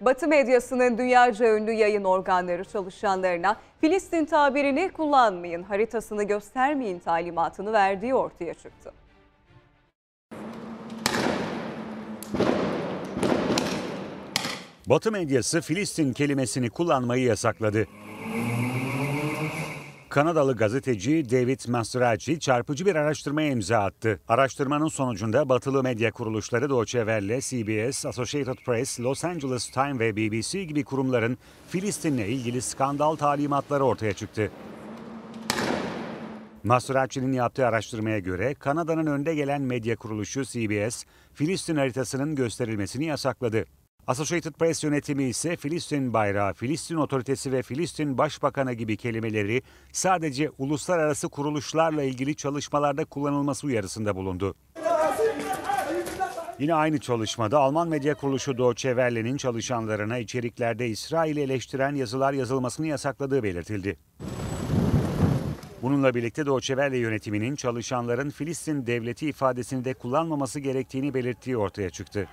Batı medyasının dünyaca ünlü yayın organları çalışanlarına Filistin tabirini kullanmayın, haritasını göstermeyin talimatını verdiği ortaya çıktı. Batı medyası Filistin kelimesini kullanmayı yasakladı. Kanadalı gazeteci David Mastracci çarpıcı bir araştırmaya imza attı. Araştırmanın sonucunda batılı medya kuruluşları Deutsche Welle, CBS, Associated Press, Los Angeles Times ve BBC gibi kurumların Filistin'le ilgili skandal talimatları ortaya çıktı. Mastracci'nin yaptığı araştırmaya göre Kanada'nın önde gelen medya kuruluşu CBS, Filistin haritasının gösterilmesini yasakladı. Associated Press yönetimi ise Filistin bayrağı, Filistin otoritesi ve Filistin başbakanı gibi kelimeleri sadece uluslararası kuruluşlarla ilgili çalışmalarda kullanılması uyarısında bulundu. Yine aynı çalışmada Alman medya kuruluşu Deutsche Welle'nin çalışanlarına içeriklerde İsrail'i eleştiren yazılar yazılmasını yasakladığı belirtildi. Bununla birlikte Doğu Çevre yönetiminin çalışanların Filistin devleti ifadesini de kullanmaması gerektiğini belirttiği ortaya çıktı.